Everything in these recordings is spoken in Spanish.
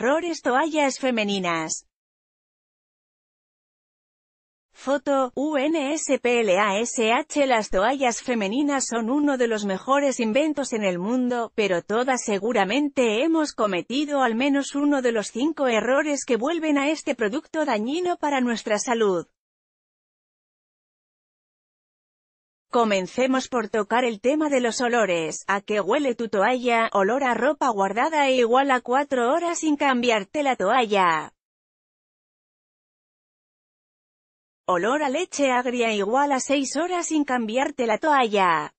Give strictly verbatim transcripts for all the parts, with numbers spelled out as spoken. Errores toallas femeninas. Foto, UNSPLASH. Las toallas femeninas son uno de los mejores inventos en el mundo, pero todas seguramente hemos cometido al menos uno de los cinco errores que vuelven a este producto dañino para nuestra salud. Comencemos por tocar el tema de los olores. ¿A qué huele tu toalla? Olor a ropa guardada igual a cuatro horas sin cambiarte la toalla. Olor a leche agria igual a seis horas sin cambiarte la toalla.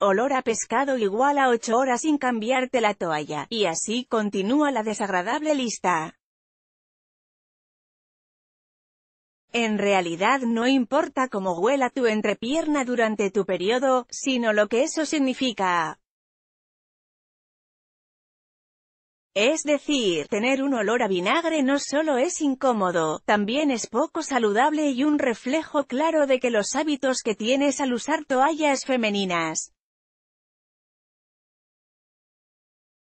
Olor a pescado igual a ocho horas sin cambiarte la toalla. Y así continúa la desagradable lista. En realidad no importa cómo huela tu entrepierna durante tu periodo, sino lo que eso significa. Es decir, tener un olor a vinagre no solo es incómodo, también es poco saludable y un reflejo claro de que los hábitos que tienes al usar toallas femeninas.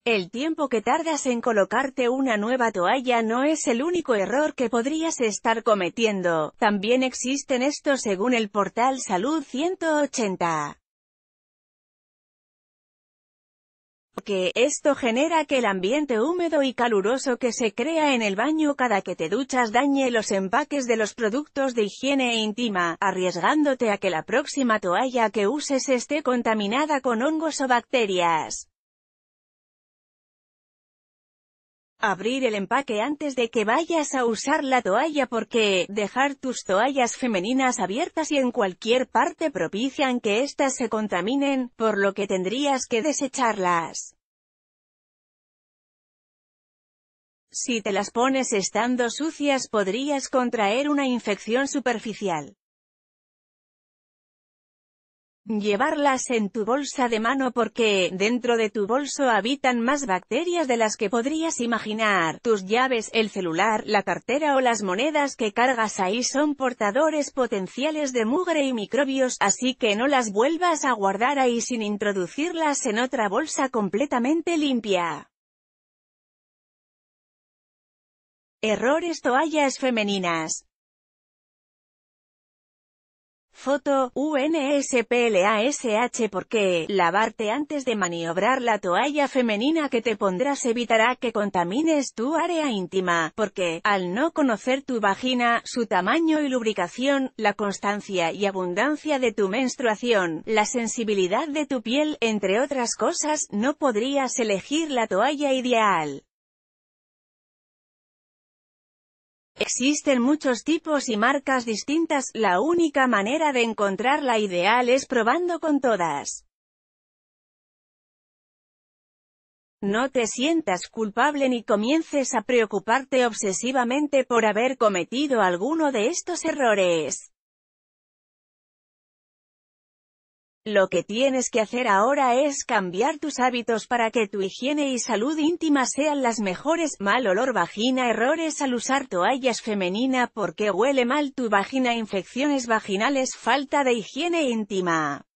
El tiempo que tardas en colocarte una nueva toalla no es el único error que podrías estar cometiendo, también existen estos según el portal Salud ciento ochenta. Que esto genera que el ambiente húmedo y caluroso que se crea en el baño cada que te duchas dañe los empaques de los productos de higiene íntima, arriesgándote a que la próxima toalla que uses esté contaminada con hongos o bacterias. Abrir el empaque antes de que vayas a usar la toalla porque dejar tus toallas femeninas abiertas y en cualquier parte propician que éstas se contaminen, por lo que tendrías que desecharlas. Si te las pones estando sucias podrías contraer una infección superficial. Llevarlas en tu bolsa de mano porque, dentro de tu bolso habitan más bacterias de las que podrías imaginar. Tus llaves, el celular, la cartera o las monedas que cargas ahí son portadores potenciales de mugre y microbios, así que no las vuelvas a guardar ahí sin introducirlas en otra bolsa completamente limpia. Errores toallas femeninas. Foto, UNSPLASH. Porque lavarte antes de maniobrar la toalla femenina que te pondrás evitará que contamines tu área íntima, porque, al no conocer tu vagina, su tamaño y lubricación, la constancia y abundancia de tu menstruación, la sensibilidad de tu piel, entre otras cosas, no podrías elegir la toalla ideal. Existen muchos tipos y marcas distintas, la única manera de encontrar la ideal es probando con todas. No te sientas culpable ni comiences a preocuparte obsesivamente por haber cometido alguno de estos errores. Lo que tienes que hacer ahora es cambiar tus hábitos para que tu higiene y salud íntima sean las mejores. Mal olor vagina. Errores al usar toallas femenina. ¿Por qué huele mal tu vagina? Infecciones vaginales. Falta de higiene íntima.